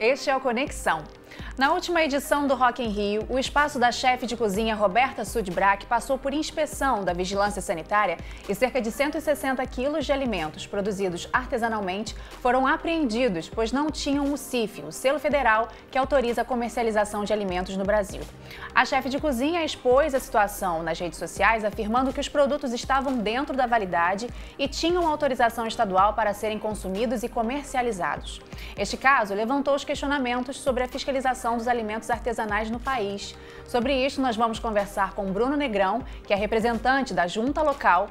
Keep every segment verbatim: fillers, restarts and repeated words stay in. Este é o Conexão. Na última edição do Rock in Rio, o espaço da chefe de cozinha Roberta Sudbrack passou por inspeção da Vigilância Sanitária e cerca de cento e sessenta quilos de alimentos produzidos artesanalmente foram apreendidos, pois não tinham o C I F, o selo federal que autoriza a comercialização de alimentos no Brasil. A chefe de cozinha expôs a situação nas redes sociais, afirmando que os produtos estavam dentro da validade e tinham autorização estadual para serem consumidos e comercializados. Este caso levantou os questionamentos sobre a fiscalização dos alimentos artesanais no país. Sobre isso, nós vamos conversar com Bruno Negrão, que é representante da Junta Local,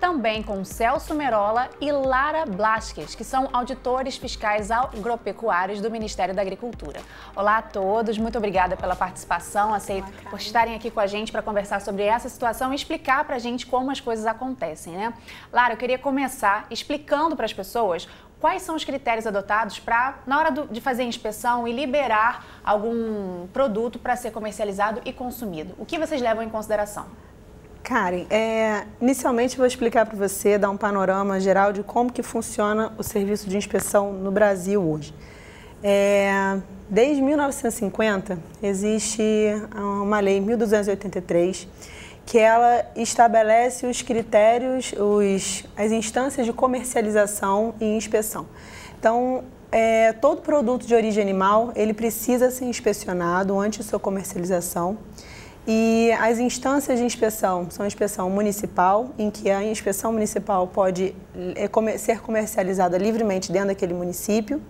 também com Celso Merola e Lara Blasques, que são auditores fiscais agropecuários do Ministério da Agricultura. Olá a todos, muito obrigada pela participação, aceito Olá, por estarem aqui com a gente para conversar sobre essa situação e explicar para a gente como as coisas acontecem, né? Lara, eu queria começar explicando para as pessoas quais são os critérios adotados para, na hora do, de fazer a inspeção e liberar algum produto para ser comercializado e consumido? O que vocês levam em consideração? Karen, é, inicialmente vou explicar para você, dar um panorama geral de como que funciona o serviço de inspeção no Brasil hoje. É, desde mil novecentos e cinquenta, existe uma lei mil duzentos e oitenta e três, que ela estabelece os critérios, os, as instâncias de comercialização e inspeção. Então, é, todo produto de origem animal, ele precisa ser inspecionado antes de sua comercialização. E as instâncias de inspeção são a inspeção municipal, em que a inspeção municipal pode ser comercializada livremente dentro daquele município.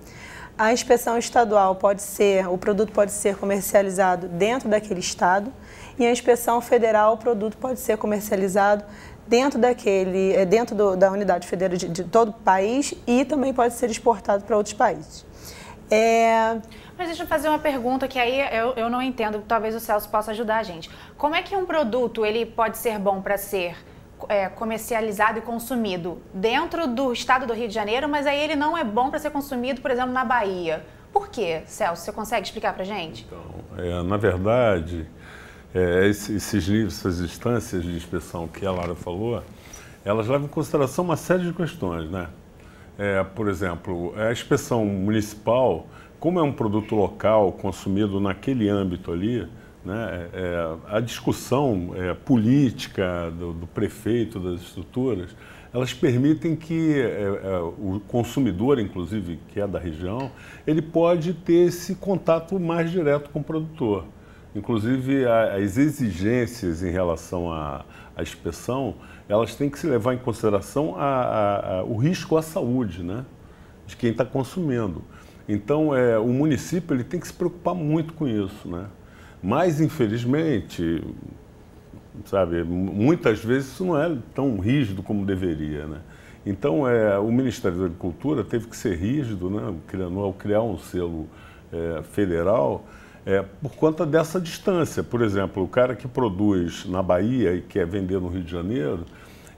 A inspeção estadual pode ser, o produto pode ser comercializado dentro daquele estado. E a inspeção federal, o produto pode ser comercializado dentro daquele, dentro do, da unidade federal de, de todo o país e também pode ser exportado para outros países. É... Mas deixa eu fazer uma pergunta que aí eu, eu não entendo, talvez o Celso possa ajudar a gente. Como é que um produto ele pode ser bom para ser é, comercializado e consumido dentro do estado do Rio de Janeiro, mas aí ele não é bom para ser consumido, por exemplo, na Bahia? Por quê, Celso? Você consegue explicar para a gente? Então, é, na verdade... É, esses níveis, essas instâncias de inspeção que a Lara falou, elas levam em consideração uma série de questões, né? É, por exemplo, a inspeção municipal, como é um produto local consumido naquele âmbito ali, né? É, a discussão é, política do, do prefeito, das estruturas, elas permitem que é, é, o consumidor, inclusive, que é da região, ele pode ter esse contato mais direto com o produtor. Inclusive, as exigências em relação à, à inspeção, elas têm que se levar em consideração a, a, a, o risco à saúde, né, de quem está consumindo. Então, é, o município ele tem que se preocupar muito com isso, né? Mas, infelizmente, sabe, muitas vezes isso não é tão rígido como deveria, né? Então, é, o Ministério da Agricultura teve que ser rígido, né, ao criar um selo é, federal, É, por conta dessa distância. Por exemplo, o cara que produz na Bahia e quer vender no Rio de Janeiro,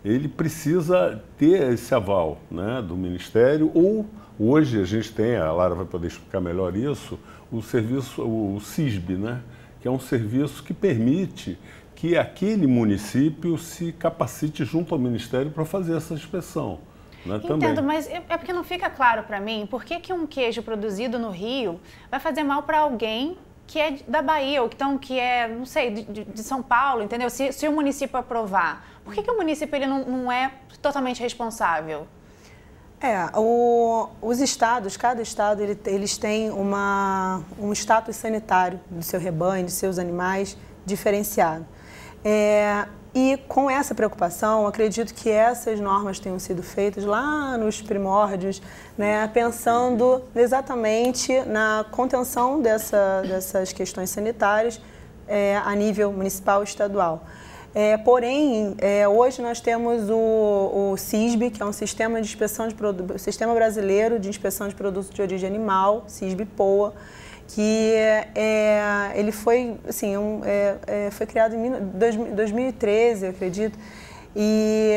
ele precisa ter esse aval, né, do Ministério, ou hoje a gente tem, a Lara vai poder explicar melhor isso, o serviço, o C I S B, né, que é um serviço que permite que aquele município se capacite junto ao Ministério para fazer essa inspeção. Não, entendo, também. Mas é porque não fica claro para mim por que, que um queijo produzido no Rio vai fazer mal para alguém que é da Bahia ou então que é, não sei, de, de São Paulo, entendeu? Se, se o município aprovar, por que, que o município ele não, não é totalmente responsável? É, o, os estados, cada estado, ele, eles têm uma, um status sanitário do seu rebanho, de seus animais, diferenciado. É... E com essa preocupação, acredito que essas normas tenham sido feitas lá nos primórdios, né, pensando exatamente na contenção dessa, dessas questões sanitárias é, a nível municipal e estadual. É, porém, é, hoje nós temos o, o C I S B, que é um sistema, de inspeção de produ... sistema brasileiro de inspeção de produtos de origem animal, C I S B P O A, que é, ele foi, assim, um, é, foi criado em dois mil e treze, eu acredito, e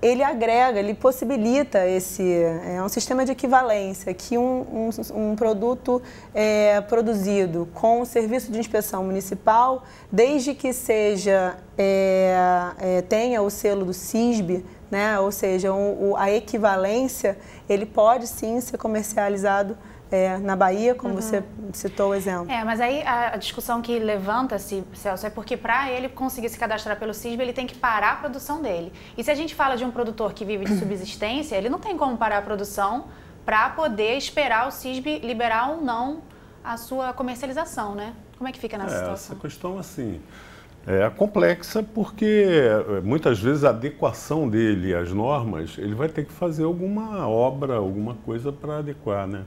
ele agrega, ele possibilita esse, é um sistema de equivalência, que um, um, um produto é, produzido com o serviço de inspeção municipal, desde que seja, é, é, tenha o selo do C I S B, né, ou seja, um, a equivalência, ele pode sim ser comercializado é, na Bahia, como uhum. você citou o exemplo. É, mas aí a discussão que levanta-se, Celso, é porque para ele conseguir se cadastrar pelo C I S B, ele tem que parar a produção dele. E se a gente fala de um produtor que vive de subsistência, ele não tem como parar a produção para poder esperar o C I S B liberar ou não a sua comercialização, né? Como é que fica nessa é, situação? Essa questão, assim, é complexa porque muitas vezes a adequação dele às normas, ele vai ter que fazer alguma obra, alguma coisa para adequar, né?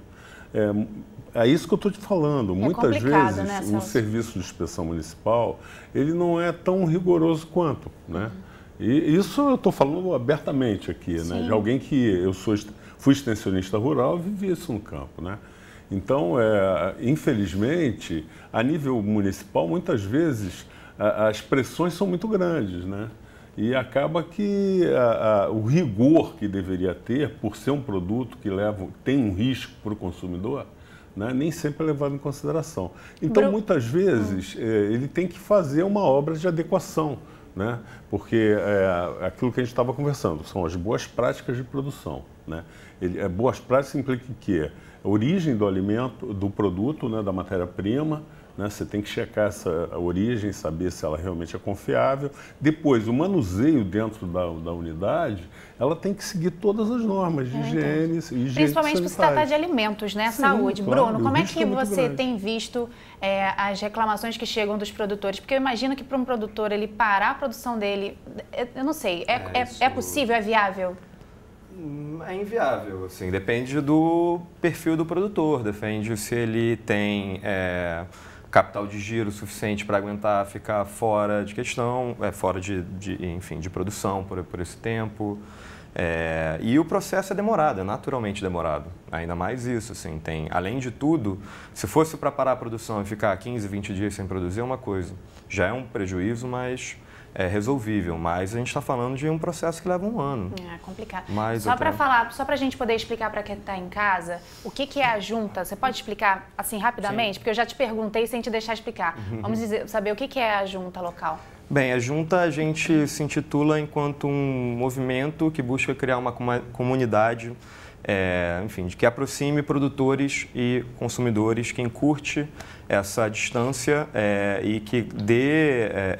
É, é isso que eu estou te falando. É muitas vezes, né, o serviço de inspeção municipal, ele não é tão rigoroso quanto, né? E isso eu estou falando abertamente aqui, né? De alguém que eu sou, fui extensionista rural, vivi isso no campo, né? Então, é, infelizmente, a nível municipal, muitas vezes, a, as pressões são muito grandes, né? E acaba que a, a, o rigor que deveria ter, por ser um produto que leva, tem um risco para o consumidor, né, nem sempre é levado em consideração. Então, Bru... muitas vezes, é, ele tem que fazer uma obra de adequação, né? Porque é aquilo que a gente estava conversando, são as boas práticas de produção, né? Ele, é, boas práticas implica que a origem do alimento, do produto, né, da matéria-prima, né, você tem que checar essa origem, saber se ela realmente é confiável. Depois, o manuseio dentro da, da unidade, ela tem que seguir todas as normas de é, higiene, higiene principalmente para se tratar de alimentos, né? Sim, saúde. Claro, Bruno, como é que é você grande. tem visto é, as reclamações que chegam dos produtores? Porque eu imagino que para um produtor ele parar a produção dele, eu não sei, é, é, é, é possível, é viável? É inviável, assim, depende do perfil do produtor, depende se ele tem é, capital de giro suficiente para aguentar ficar fora de questão, é, fora de, de, enfim, de produção por, por esse tempo. É, e o processo é demorado, é naturalmente demorado, ainda mais isso, assim, tem, além de tudo, se fosse para parar a produção e ficar quinze, vinte dias sem produzir é uma coisa, já é um prejuízo, mas... é resolvível, mas a gente está falando de um processo que leva um ano. É complicado. Mais só para falar, só para a gente poder explicar para quem está em casa, o que, que é a junta? Você pode explicar assim rapidamente? Sim. Porque eu já te perguntei sem te deixar explicar. Vamos dizer, saber o que, que é a junta local. Bem, a junta a gente se intitula enquanto um movimento que busca criar uma comunidade, é, enfim, que aproxime produtores e consumidores, que encurte essa distância é, e que dê... É,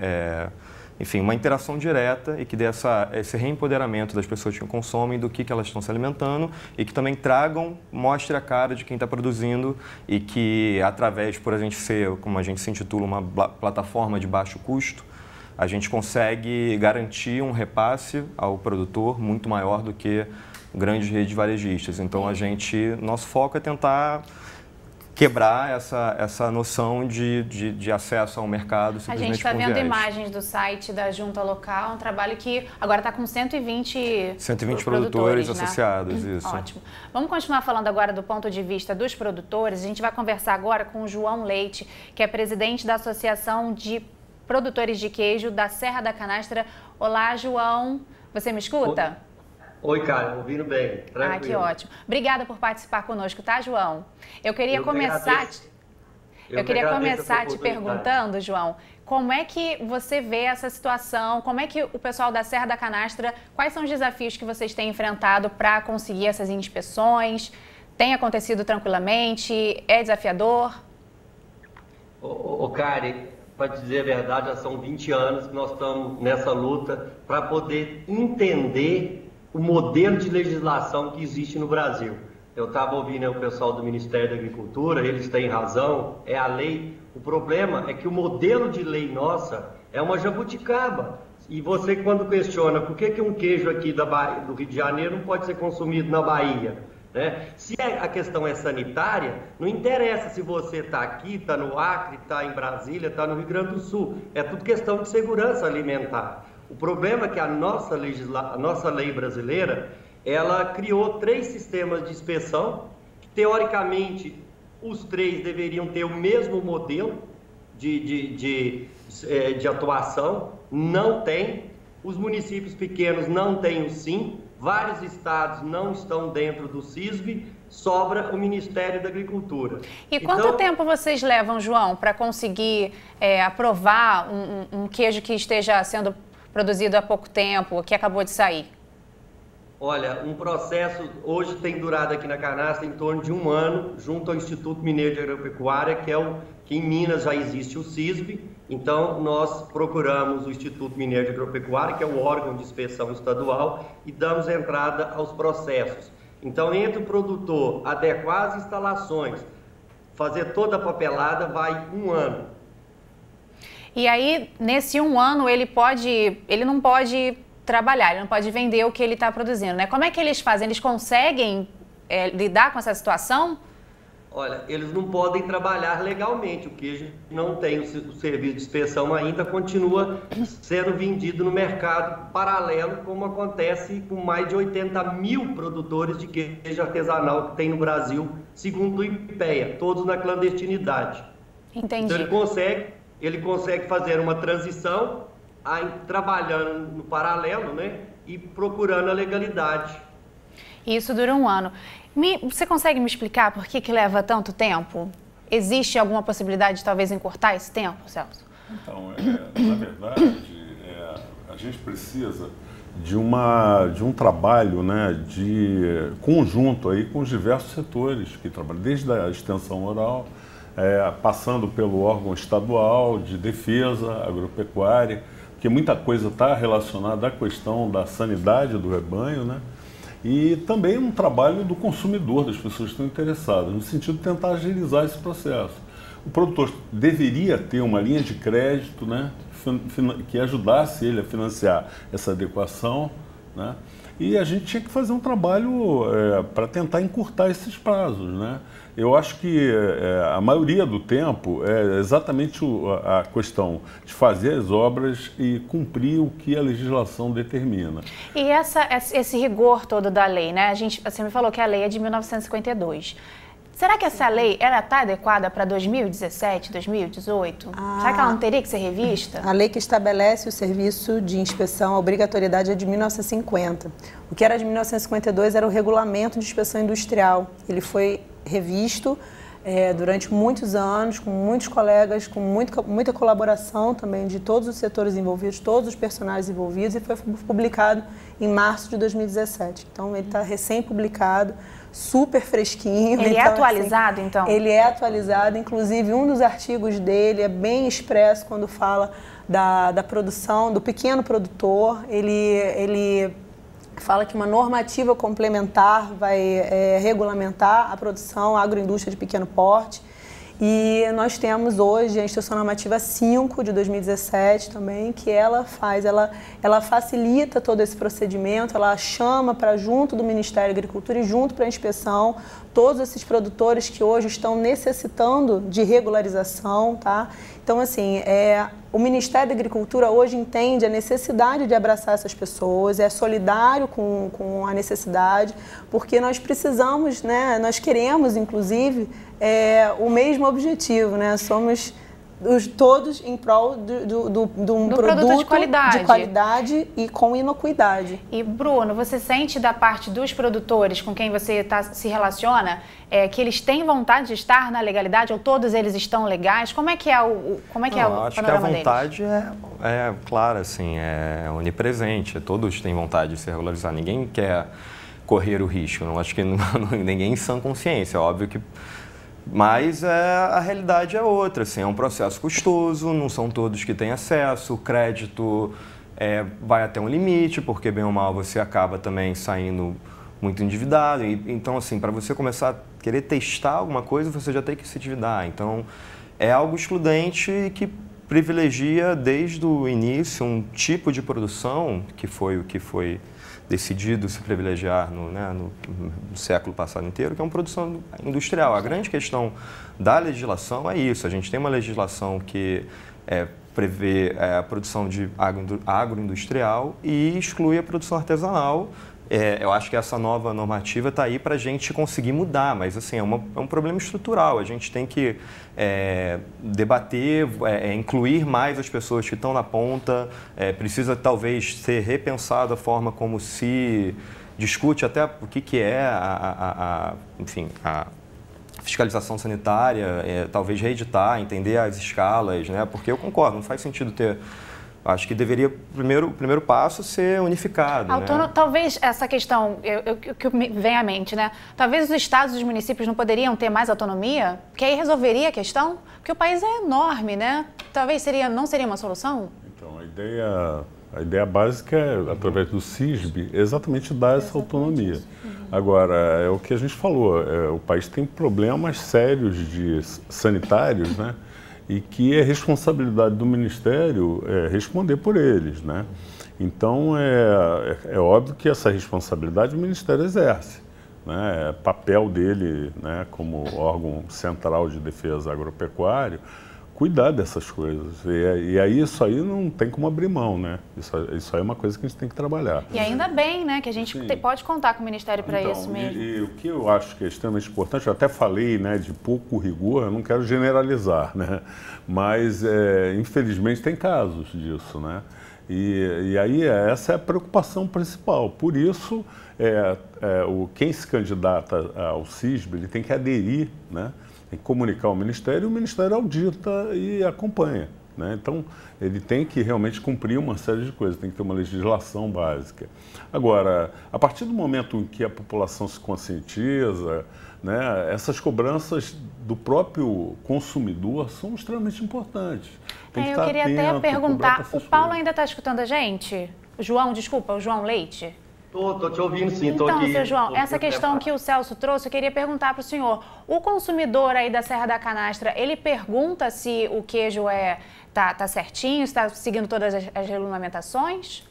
é, enfim, uma interação direta e que dê essa, esse reempoderamento das pessoas que consomem, do que, que elas estão se alimentando e que também tragam, mostre a cara de quem está produzindo e que através, por a gente ser, como a gente se intitula, uma plataforma de baixo custo, a gente consegue garantir um repasse ao produtor muito maior do que grandes redes varejistas. Então, a gente, nosso foco é tentar... quebrar essa, essa noção de, de, de acesso ao mercado simplesmente. A gente está vendo imagens do site da Junta Local, um trabalho que agora está com cento e vinte, cento e vinte produtores, produtores né? associados. Isso. Ótimo. Vamos continuar falando agora do ponto de vista dos produtores. A gente vai conversar agora com o João Leite, que é presidente da Associação de Produtores de Queijo da Serra da Canastra. Olá, João. Você me escuta? O... Oi, cara, ouvindo bem, tranquilo. Ah, que ótimo. Obrigada por participar conosco, tá, João? Eu queria eu começar, te... eu eu queria começar te perguntando, João, como é que você vê essa situação, como é que o pessoal da Serra da Canastra, quais são os desafios que vocês têm enfrentado para conseguir essas inspeções? Tem acontecido tranquilamente? É desafiador? Ô, ô, ô Karen, para te dizer a verdade, já são vinte anos que nós estamos nessa luta para poder entender o modelo de legislação que existe no Brasil. Eu estava ouvindo o pessoal do Ministério da Agricultura, eles têm razão, é a lei. O problema é que o modelo de lei nossa é uma jabuticaba. E você, quando questiona por que, que um queijo aqui da Bahia, do Rio de Janeiro não pode ser consumido na Bahia, né? Se a questão é sanitária, não interessa se você está aqui, está no Acre, está em Brasília, está no Rio Grande do Sul. É tudo questão de segurança alimentar. O problema é que a nossa, legisla... a nossa lei brasileira, ela criou três sistemas de inspeção, que teoricamente os três deveriam ter o mesmo modelo de, de, de, de, de atuação, não tem, os municípios pequenos não têm o SIM, vários estados não estão dentro do C I S B, sobra o Ministério da Agricultura. E quanto então, tempo vocês levam, João, para conseguir é, aprovar um, um, um queijo que esteja sendo produzido há pouco tempo, que acabou de sair? Olha, um processo hoje tem durado aqui na Canastra em torno de um ano, junto ao Instituto Mineiro de Agropecuária, que é o que em Minas já existe o C I S B. Então, nós procuramos o Instituto Mineiro de Agropecuária, que é o órgão de inspeção estadual, e damos entrada aos processos. Então, entre o produtor adequar as instalações, fazer toda a papelada, vai um ano. E aí, nesse um ano, ele pode, ele não pode trabalhar, ele não pode vender o que ele está produzindo, né? Como é que eles fazem? Eles conseguem é, lidar com essa situação? Olha, eles não podem trabalhar legalmente, o queijo não tem o serviço de inspeção ainda, continua sendo vendido no mercado paralelo, como acontece com mais de oitenta mil produtores de queijo artesanal que tem no Brasil, segundo o IPEA, todos na clandestinidade. Entendi. Então ele consegue, ele consegue fazer uma transição, aí, trabalhando no paralelo, né, e procurando a legalidade. Isso dura um ano. Me, você consegue me explicar por que que leva tanto tempo? Existe alguma possibilidade de talvez encurtar esse tempo, Celso? Então, é, na verdade, é, a gente precisa de, uma, de um trabalho, né, de conjunto aí com os diversos setores que trabalham, desde a extensão rural, é, passando pelo órgão estadual de defesa agropecuária, porque muita coisa está relacionada à questão da sanidade do rebanho, né? E também um trabalho do consumidor, das pessoas que estão interessadas, no sentido de tentar agilizar esse processo. O produtor deveria ter uma linha de crédito, né, que ajudasse ele a financiar essa adequação, né? E a gente tinha que fazer um trabalho é, para tentar encurtar esses prazos, né? Eu acho que é, a maioria do tempo é exatamente o, a questão de fazer as obras e cumprir o que a legislação determina. E essa, esse rigor todo da lei, né? A gente, você me falou que a lei é de mil novecentos e cinquenta e dois. Será que essa lei está adequada para dois mil e dezessete, dois mil e dezoito? Ah, será que ela não teria que ser revista? A lei que estabelece o serviço de inspeção, a obrigatoriedade é de mil novecentos e cinquenta. O que era de mil novecentos e cinquenta e dois era o regulamento de inspeção industrial. Ele foi revisto é, durante muitos anos, com muitos colegas, com muito, muita colaboração também de todos os setores envolvidos, todos os personagens envolvidos, e foi publicado em março de dois mil e dezessete. Então, ele está recém-publicado. Super fresquinho. Ele então, é atualizado, assim, então? Ele é atualizado, inclusive um dos artigos dele é bem expresso quando fala da, da produção, do pequeno produtor. Ele, ele fala que uma normativa complementar vai é, regulamentar a produção, a agroindústria de pequeno porte. E nós temos hoje a Instrução Normativa cinco de dois mil e dezessete também, que ela faz, ela, ela facilita todo esse procedimento, ela chama para junto do Ministério da Agricultura e junto para a inspeção todos esses produtores que hoje estão necessitando de regularização, tá? Então, assim, é, o Ministério da Agricultura hoje entende a necessidade de abraçar essas pessoas, é solidário com, com a necessidade, porque nós precisamos, né, nós queremos, inclusive, é, o mesmo objetivo, né? Somos os, todos em prol do, do, do, do um do produto, produto de, qualidade. de qualidade e com inocuidade. E, Bruno, você sente da parte dos produtores com quem você tá, se relaciona é, que eles têm vontade de estar na legalidade ou todos eles estão legais? Como é que é o, como é que Não, é o acho panorama que a vontade deles? É, é clara, assim, é onipresente. Todos têm vontade de se regularizar. Ninguém quer correr o risco. Não acho que não, ninguém em sã consciência. É óbvio que... Mas é, a realidade é outra, assim, é um processo custoso, não são todos que têm acesso, o crédito é, vai até um limite, porque bem ou mal você acaba também saindo muito endividado. E, então, assim, para você começar a querer testar alguma coisa, você já tem que se endividar. Então, é algo excludente que privilegia desde o início um tipo de produção, que foi o que foi decidido se privilegiar no, né, no, no século passado inteiro, que é uma produção industrial. A grande questão da legislação é isso. A gente tem uma legislação que é, prevê é, a produção de agro, agroindustrial e exclui a produção artesanal. É, eu acho que essa nova normativa está aí para a gente conseguir mudar, mas assim, é, uma, é um problema estrutural. A gente tem que é, debater, é, incluir mais as pessoas que estão na ponta, é, precisa talvez ser repensada a forma como se discute até o que, que é a, a, a, enfim, a fiscalização sanitária, é, talvez reeditar, entender as escalas, né? Porque eu concordo, não faz sentido ter Acho que deveria, primeiro, o primeiro passo, ser unificado. Autônomo, né? Talvez essa questão, eu, eu, que me vem à mente, né? Talvez os estados e os municípios não poderiam ter mais autonomia? Porque aí resolveria a questão? Porque o país é enorme, né? Talvez seria, não seria uma solução? Então, a ideia, a ideia básica é, através do C I S B, exatamente dar essa autonomia. Agora, é o que a gente falou, é, o país tem problemas sérios de sanitários, né? E que é responsabilidade do Ministério é, responder por eles, né? Então, é, é, é óbvio que essa responsabilidade o Ministério exerce, né? É papel dele, né, como órgão central de defesa agropecuária, cuidar dessas coisas. E, e aí, isso aí não tem como abrir mão, né? Isso, isso aí é uma coisa que a gente tem que trabalhar. E ainda bem, né, que a gente te, pode contar com o Ministério para então, isso mesmo. E, e o que eu acho que é extremamente importante, eu até falei, né, de pouco rigor, eu não quero generalizar, né? Mas, é, infelizmente, tem casos disso, né? E, e aí, essa é a preocupação principal. Por isso, é, é, o, quem se candidata ao C I S B, ele tem que aderir, né? Comunicar ao Ministério, e o Ministério audita e acompanha, né? Então, ele tem que realmente cumprir uma série de coisas, tem que ter uma legislação básica. Agora, a partir do momento em que a população se conscientiza, né, essas cobranças do próprio consumidor são extremamente importantes. Tem é, que eu queria atento, até perguntar, o Paulo coisas. Ainda está escutando a gente? João, desculpa, o João Leite? Estou te ouvindo, sim. Então, aqui, seu João, essa questão que o Celso trouxe, eu queria perguntar para o senhor. O consumidor aí da Serra da Canastra, ele pergunta se o queijo é, tá, tá certinho, está seguindo todas as, as regulamentações?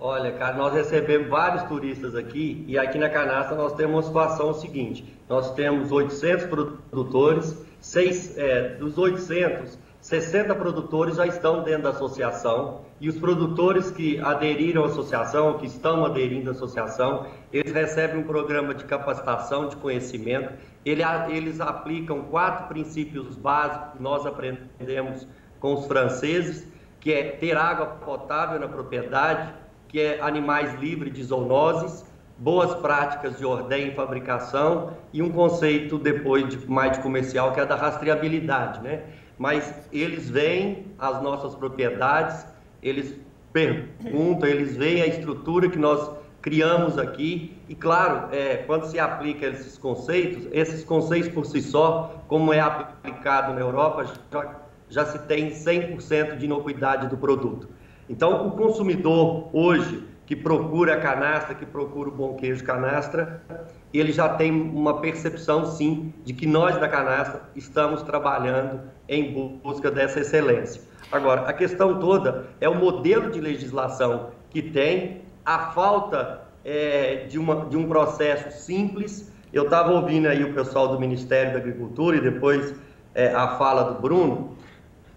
Olha, cara, nós recebemos vários turistas aqui e aqui na Canastra nós temos uma situação seguinte. Nós temos oitocentos produtores, seis, é, dos oitocentos, sessenta produtores já estão dentro da associação e os produtores que aderiram à associação, que estão aderindo à associação, eles recebem um programa de capacitação, de conhecimento, eles aplicam quatro princípios básicos que nós aprendemos com os franceses, que é ter água potável na propriedade, que é animais livres de zoonoses, boas práticas de ordem e fabricação e um conceito depois de, mais de comercial, que é da rastreabilidade, né? Mas eles vêm às nossas propriedades, eles perguntam, eles veem a estrutura que nós criamos aqui e, claro, é, quando se aplica esses conceitos, esses conceitos por si só, como é aplicado na Europa, já, já se tem cem por cento de inocuidade do produto. Então, o consumidor hoje que procura a canastra, que procura o bom queijo canastra, ele já tem uma percepção, sim, de que nós da Canastra estamos trabalhando em busca dessa excelência. Agora, a questão toda é o modelo de legislação que tem, a falta é, de, uma, de um processo simples. Eu estava ouvindo aí o pessoal do Ministério da Agricultura e depois é, a fala do Bruno.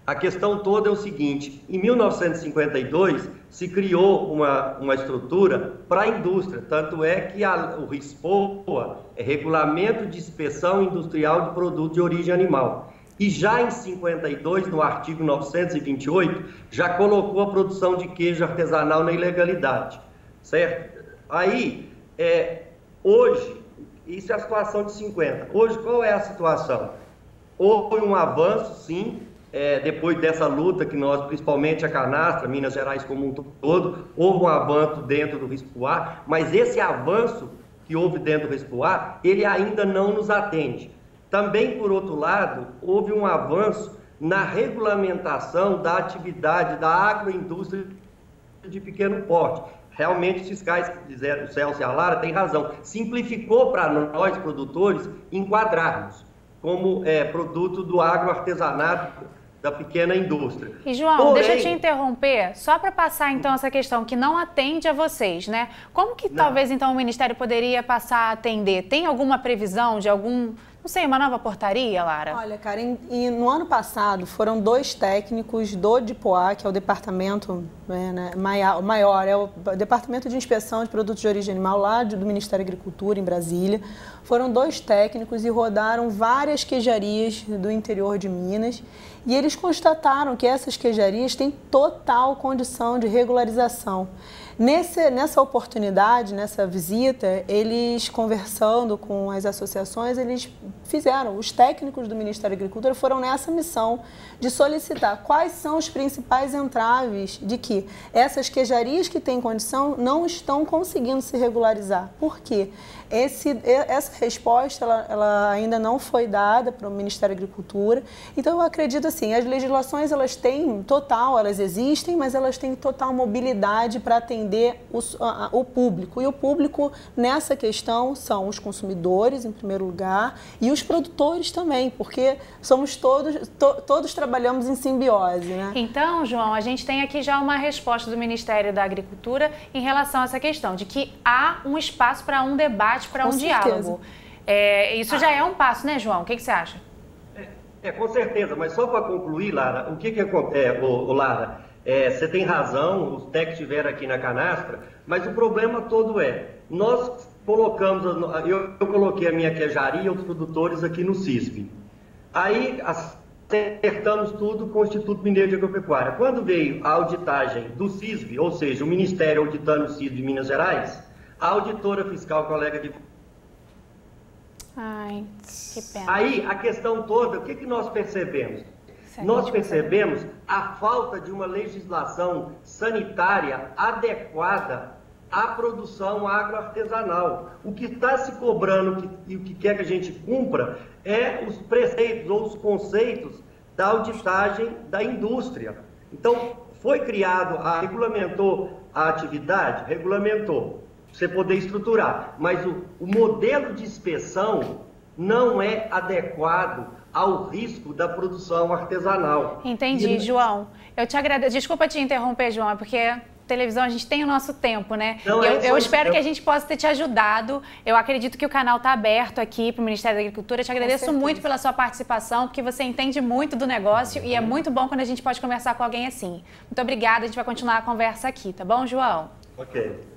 A questão toda é o seguinte, em mil novecentos e cinquenta e dois se criou uma, uma estrutura para a indústria, tanto é que a, o RISPOA é Regulamento de Inspeção Industrial de Produto de Origem Animal. E já em cinquenta e dois, no artigo novecentos e vinte e oito, já colocou a produção de queijo artesanal na ilegalidade, certo? Aí, é, hoje, isso é a situação de cinquenta. Hoje, qual é a situação? Houve um avanço, sim. É, depois dessa luta que nós, principalmente a Canastra, Minas Gerais como um todo, houve um avanço dentro do RISPOA, mas esse avanço que houve dentro do RISPOA, ele ainda não nos atende. Também, por outro lado, houve um avanço na regulamentação da atividade da agroindústria de pequeno porte. Realmente, os fiscais que disseram, o Celso e a Lara, têm razão. Simplificou para nós, produtores, enquadrarmos como é, produto do agroartesanato, da pequena indústria. E, João, porém, deixa eu te interromper, só para passar, então, essa questão que não atende a vocês, né? Como que, não. talvez, então, o Ministério poderia passar a atender? Tem alguma previsão de algum, não sei, uma nova portaria, Lara? Olha, cara, em, em, no ano passado, foram dois técnicos do DIPOA, que é o departamento é, né, maior, maior, é o Departamento de Inspeção de Produtos de Origem Animal, lá do Ministério da Agricultura, em Brasília. Foram dois técnicos e rodaram várias queijarias do interior de Minas, e eles constataram que essas queijarias têm total condição de regularização. Nesse, nessa oportunidade, nessa visita, eles conversando com as associações, eles fizeram, os técnicos do Ministério da Agricultura foram nessa missão de solicitar quais são os principais entraves de que essas queijarias que têm condição não estão conseguindo se regularizar. Por quê? Esse, essa resposta ela, ela ainda não foi dada para o Ministério da Agricultura. Então, eu acredito assim, as legislações elas têm total, elas existem, mas elas têm total mobilidade para atender O, a, o público. E o público nessa questão são os consumidores, em primeiro lugar, e os produtores também, porque somos todos, to, todos trabalhamos em simbiose, né? Então, João, a gente tem aqui já uma resposta do Ministério da Agricultura em relação a essa questão, de que há um espaço para um debate, para um certeza. diálogo. É, isso ah. já é um passo, né, João? O que, que você acha? É, é, com certeza, mas só para concluir, Lara, o que que acontece, é, o, o Lara... É, você tem razão, os técnicos estiveram aqui na canastra, mas o problema todo é, nós colocamos, eu, eu coloquei a minha queijaria e os produtores aqui no C I S B. Aí acertamos tudo com o Instituto Mineiro de Agropecuária. Quando veio a auditagem do C I S B, ou seja, o Ministério auditando o C I S B de Minas Gerais, a auditora fiscal, colega de... Ai, que pena. Aí a questão toda, o que, que nós percebemos? Nós percebemos a falta de uma legislação sanitária adequada à produção agroartesanal. O que está se cobrando e o que quer que a gente cumpra é os preceitos ou os conceitos da auditagem da indústria. Então, foi criado, a, regulamentou a atividade, regulamentou, para você poder estruturar, mas o, o modelo de inspeção não é adequado ao risco da produção artesanal. Entendi, e... João. Eu te agradeço. Desculpa te interromper, João, é porque televisão a gente tem o nosso tempo, né? Não, eu eu, eu espero eu... que a gente possa ter te ajudado. Eu acredito que o canal está aberto aqui para o Ministério da Agricultura. Eu te agradeço muito pela sua participação, porque você entende muito do negócio e é muito bom quando a gente pode conversar com alguém assim. Muito obrigada, a gente vai continuar a conversa aqui, tá bom, João? Ok.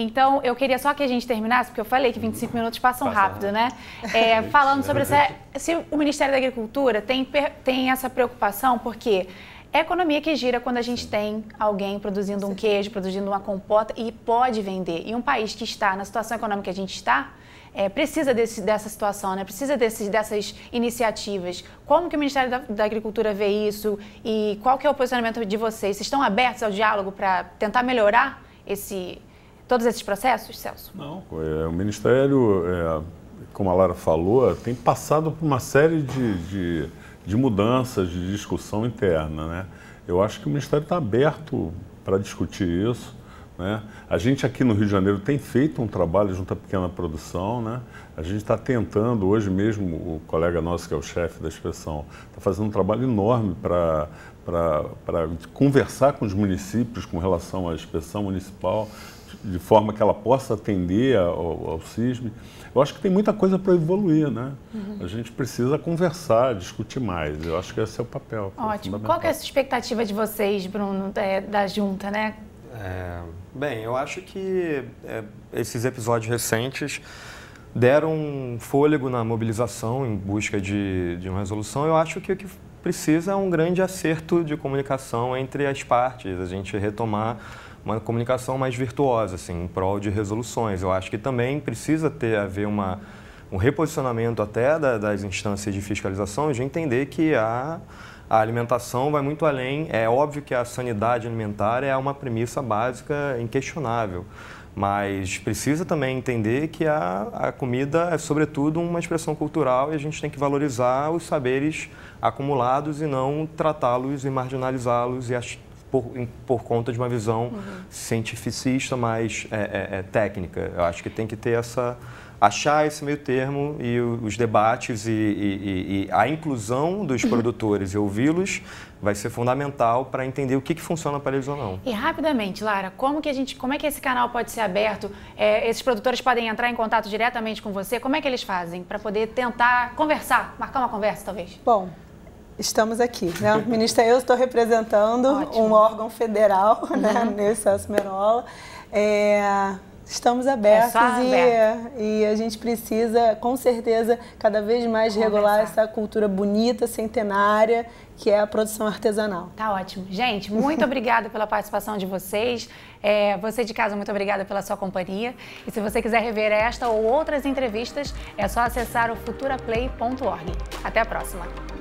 Então, eu queria só que a gente terminasse, porque eu falei que vinte e cinco minutos passam Passa rápido, rápido, né? É, falando sobre essa, se o Ministério da Agricultura tem, tem essa preocupação, porque é a economia que gira quando a gente tem alguém produzindo um queijo, produzindo uma compota e pode vender. E um país que está na situação econômica que a gente está, é, precisa desse, dessa situação, né? Precisa desses, dessas iniciativas. Como que o Ministério da, da Agricultura vê isso e qual que é o posicionamento de vocês? Vocês estão abertos ao diálogo para tentar melhorar esse... todos esses processos, Celso? Não, é, o Ministério, é, como a Lara falou, tem passado por uma série de, de, de mudanças, de discussão interna, né? Eu acho que o Ministério está aberto para discutir isso, né? A gente aqui no Rio de Janeiro tem feito um trabalho junto à pequena produção, né? A gente está tentando, hoje mesmo, o colega nosso que é o chefe da inspeção, está fazendo um trabalho enorme para... para conversar com os municípios com relação à inspeção municipal, de forma que ela possa atender ao, ao C I S B. Eu acho que tem muita coisa para evoluir, né? Uhum. A gente precisa conversar, discutir mais. Eu acho que esse é o papel. Ótimo. Qual que é a expectativa de vocês, Bruno, da, da Junta, né? É, bem, eu acho que é, esses episódios recentes deram um fôlego na mobilização em busca de, de uma resolução. Eu acho que o que precisa é um grande acerto de comunicação entre as partes, a gente retomar uma comunicação mais virtuosa, assim, em prol de resoluções. Eu acho que também precisa ter, haver uma, um reposicionamento até da, das instâncias de fiscalização, de entender que a, a alimentação vai muito além. É óbvio que a sanidade alimentar é uma premissa básica inquestionável, mas precisa também entender que a, a comida é, sobretudo, uma expressão cultural e a gente tem que valorizar os saberes acumulados e não tratá-los e marginalizá-los e as, por, por conta de uma visão uhum. cientificista mais é, é, é, técnica. Eu acho que tem que ter essa... achar esse meio termo e os debates e, e, e a inclusão dos produtores e ouvi-los vai ser fundamental para entender o que, que funciona para eles ou não. E rapidamente, Lara, como que a gente, como é que esse canal pode ser aberto? É, esses produtores podem entrar em contato diretamente com você? Como é que eles fazem para poder tentar conversar, marcar uma conversa talvez? Bom, estamos aqui, né? O Ministério, eu estou representando Ótimo. um órgão federal, né? Uhum. Nesse Celso Merola. É... Estamos abertos, é aberto. e, e a gente precisa, com certeza, cada vez mais Vamos regular começar. essa cultura bonita, centenária, que é a produção artesanal. Tá ótimo. Gente, muito obrigada pela participação de vocês. É, você de casa, muito obrigada pela sua companhia. E se você quiser rever esta ou outras entrevistas, é só acessar o futura play ponto org. Até a próxima.